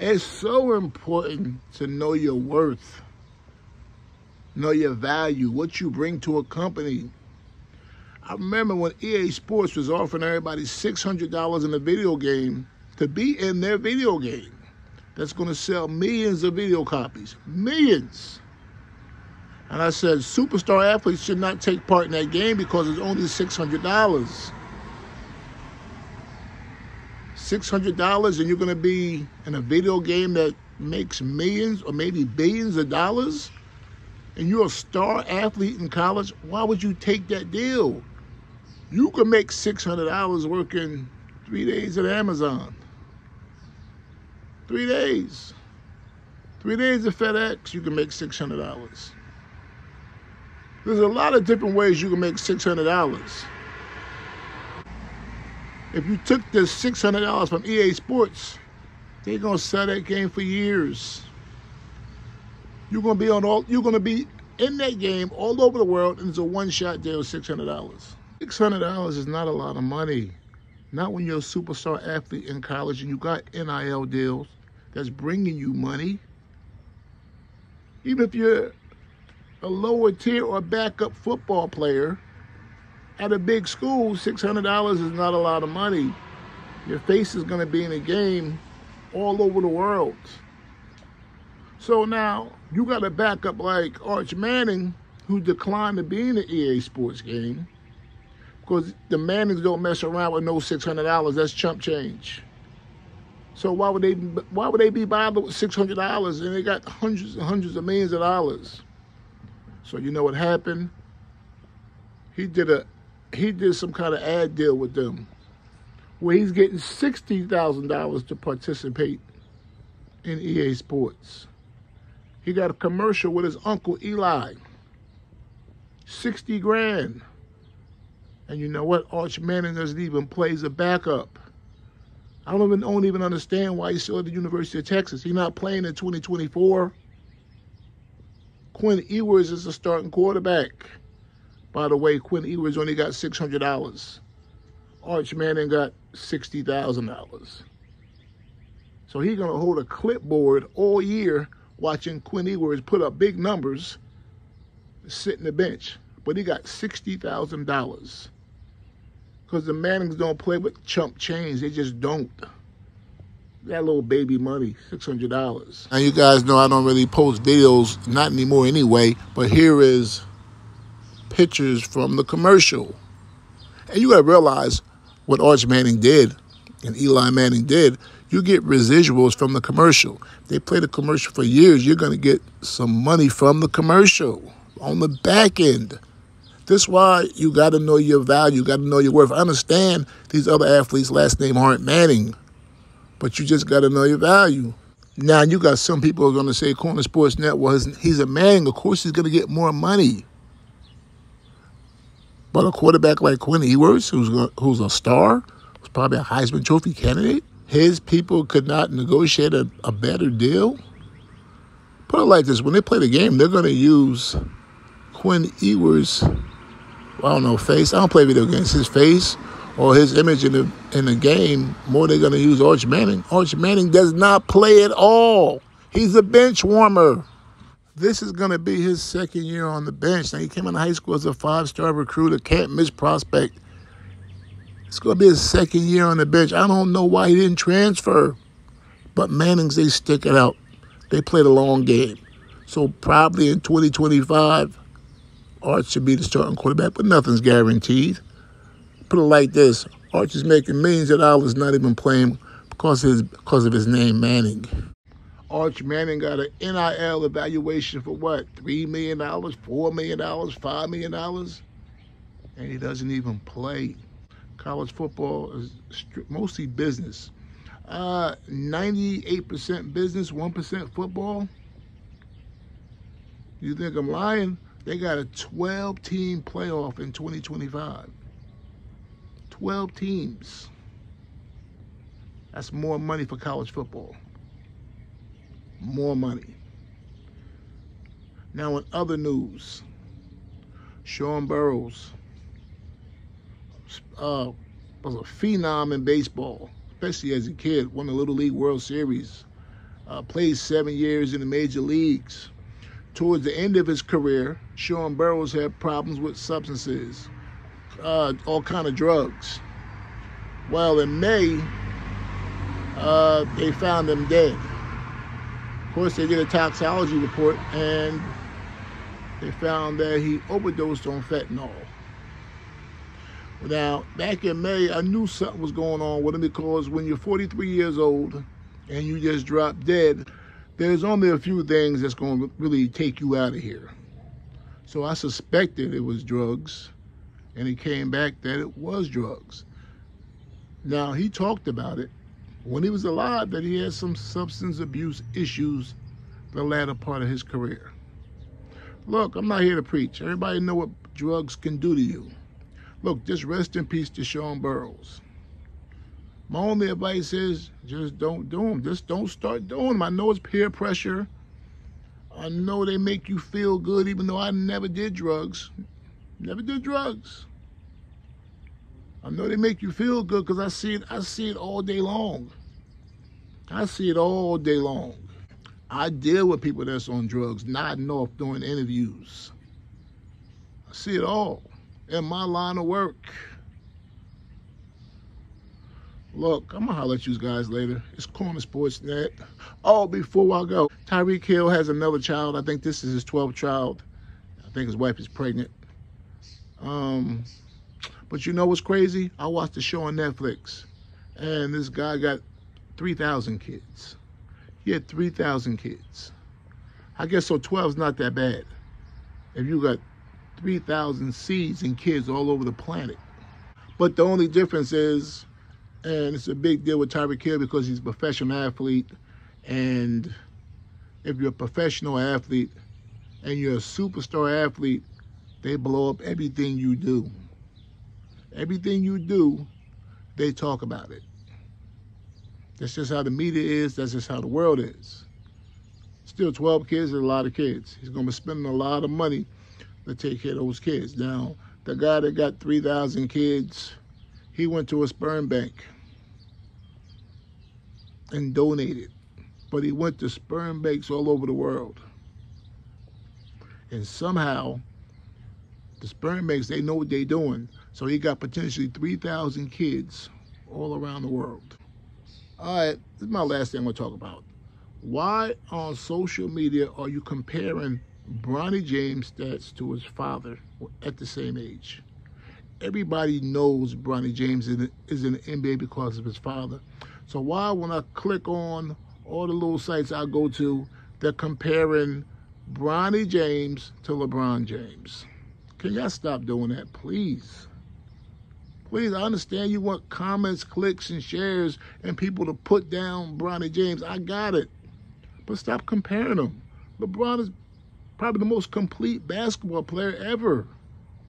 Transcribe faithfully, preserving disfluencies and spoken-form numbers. It's so important to know your worth, know your value, what you bring to a company. I remember when E A Sports was offering everybody six hundred dollars in a video game to be in their video game. That's going to sell millions of video copies. Millions. And I said, superstar athletes should not take part in that game because it's only six hundred dollars. six hundred dollars and you're going to be in a video game that makes millions or maybe billions of dollars? And you're a star athlete in college? Why would you take that deal? You can make six hundred dollars working three days at Amazon. Three days. Three days at FedEx, you can make six hundred dollars. There's a lot of different ways you can make six hundred dollars. If you took this six hundred dollars from E A Sports, they're gonna sell that game for years. You're gonna be on all. You're gonna be in that game all over the world, and it's a one-shot deal of six hundred dollars. six hundred dollars is not a lot of money. Not when you're a superstar athlete in college and you got N I L deals that's bringing you money. Even if you're a lower tier or backup football player at a big school, six hundred dollars is not a lot of money. Your face is gonna be in a game all over the world. So now you got a backup like Arch Manning, who declined to be in the E A Sports game because the Mannings don't mess around with no six hundred dollars. That's chump change. So why would they, why would they be bothered with six hundred dollars and they got hundreds and hundreds of millions of dollars? So you know what happened? He did a he did some kind of ad deal with them where he's getting sixty thousand dollars to participate in E A Sports. He got a commercial with his uncle Eli. sixty grand. And you know what? Arch Manning doesn't even play as a backup. I don't even, don't even understand why he's still at the University of Texas. He's not playing in twenty twenty-four. Quinn Ewers is the starting quarterback. By the way, Quinn Ewers only got six hundred dollars. Arch Manning got sixty thousand dollars. So he's going to hold a clipboard all year watching Quinn Ewers put up big numbers, sit in the bench. But he got sixty thousand dollars because the Mannings don't play with chump change. They just don't. That little baby money, six hundred dollars. Now, you guys know I don't really post videos, not anymore anyway, but here is pictures from the commercial. And you got to realize what Arch Manning did and Eli Manning did. You get residuals from the commercial. They play the commercial for years. You're going to get some money from the commercial on the back end. This is why you got to know your value. You got to know your worth. I understand these other athletes' last name aren't Manning, but you just got to know your value. Now, you got some people who are going to say Corner Sports Network, he's a Manning. Of course, he's going to get more money. But a quarterback like Quinn Ewers, who's, who's a star, who's probably a Heisman Trophy candidate, his people could not negotiate a, a better deal. Put it like this. When they play the game, they're going to use Quinn Ewers, I don't know, face. I don't play video games. His face or his image in the, in the game, more they're going to use Arch Manning. Arch Manning does not play at all. He's a bench warmer. This is going to be his second year on the bench. Now, he came into high school as a five-star recruit, a can't-miss prospect. It's going to be his second year on the bench. I don't know why he didn't transfer. But Mannings, they stick it out. They play the long game. So probably in twenty twenty-five, Arch should be the starting quarterback, but nothing's guaranteed. Put it like this. Arch is making millions of dollars not even playing because of his, because of his name, Manning. Arch Manning got an N I L evaluation for what? three million dollars, four million dollars, five million dollars? And he doesn't even play. College football is mostly business. Uh, ninety-eight percent business, one percent football. You think I'm lying? They got a twelve team playoff in twenty twenty-five. twelve teams. That's more money for college football. More money. Now, in other news, Sean Burroughs uh, was a phenom in baseball, especially as a kid, won the Little League World Series. uh, played seven years in the major leagues. Towards the end of his career, Sean Burroughs had problems with substances, uh, all kind of drugs. Well, in May, uh, they found him dead. Of course, they did a toxicology report, and they found that he overdosed on fentanyl. Now, back in May, I knew something was going on with him, because when you're forty-three years old and you just drop dead, there's only a few things that's going to really take you out of here. So I suspected it was drugs, and it came back that it was drugs. Now, he talked about it when he was alive, that he had some substance abuse issues the latter part of his career. Look, I'm not here to preach. Everybody know what drugs can do to you. Look, just rest in peace to Sean Burroughs. My only advice is just don't do them. Just don't start doing them. I know it's peer pressure. I know they make you feel good, even though I never did drugs. Never did drugs. I know they make you feel good because I see it, I see it all day long. I see it all day long. I deal with people that's on drugs, nodding off doing interviews. I see it all in my line of work. Look, I'm going to holler at you guys later. It's Corner Sports Net. Oh, before I go, Tyreek Hill has another child. I think this is his twelfth child. I think his wife is pregnant. Um, But you know what's crazy? I watched a show on Netflix, and this guy got three thousand kids. He had three thousand kids. I guess so twelve is not that bad. If you got three thousand seeds and kids all over the planet. But the only difference is, and it's a big deal with Tyreek Hill because he's a professional athlete, and if you're a professional athlete and you're a superstar athlete, they blow up everything you do. Everything you do, they talk about it. That's just how the media is. That's just how the world is. Still, twelve kids is a lot of kids. He's going to be spending a lot of money to take care of those kids. Now, the guy that got three thousand kids, he went to a sperm bank and donated. But he went to sperm banks all over the world. And somehow, the sperm banks, they know what they're doing. So he got potentially three thousand kids all around the world. All right, this is my last thing I'm going to talk about. Why on social media are you comparing Bronny James' stats to his father at the same age? Everybody knows Bronny James is in the N B A because of his father. So why, when I click on all the little sites I go to, they're comparing Bronny James to LeBron James? Can y'all stop doing that, please? Please, I understand you want comments, clicks, and shares, and people to put down Bronny James. I got it. But stop comparing them. LeBron is probably the most complete basketball player ever.